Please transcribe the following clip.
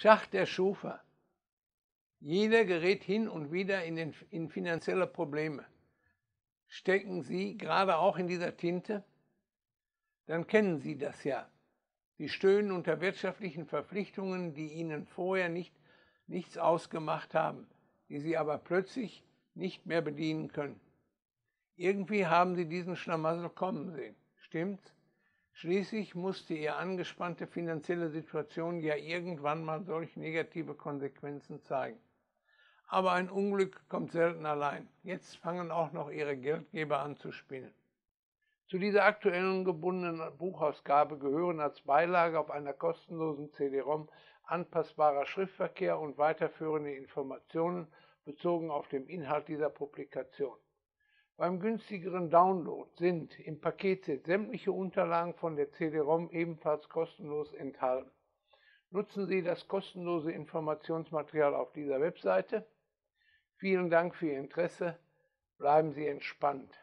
Schach der Schufa. Jeder gerät hin und wieder in finanzielle Probleme. Stecken Sie gerade auch in dieser Tinte? Dann kennen Sie das ja. Sie stöhnen unter wirtschaftlichen Verpflichtungen, die Ihnen vorher nichts ausgemacht haben, die Sie aber plötzlich nicht mehr bedienen können. Irgendwie haben Sie diesen Schlamassel kommen sehen, stimmt's? Schließlich musste Ihre angespannte finanzielle Situation ja irgendwann mal solch negative Konsequenzen zeigen. Aber ein Unglück kommt selten allein. Jetzt fangen auch noch Ihre Geldgeber an zu spinnen. Zu dieser aktuellen gebundenen Buchausgabe gehören als Beilage auf einer kostenlosen CD-ROM anpassbarer Schriftverkehr und weiterführende Informationen bezogen auf den Inhalt dieser Publikation. Beim günstigeren Download sind im Paketset sämtliche Unterlagen von der CD-ROM ebenfalls kostenlos enthalten. Nutzen Sie das kostenlose Informationsmaterial auf dieser Webseite. Vielen Dank für Ihr Interesse. Bleiben Sie entspannt.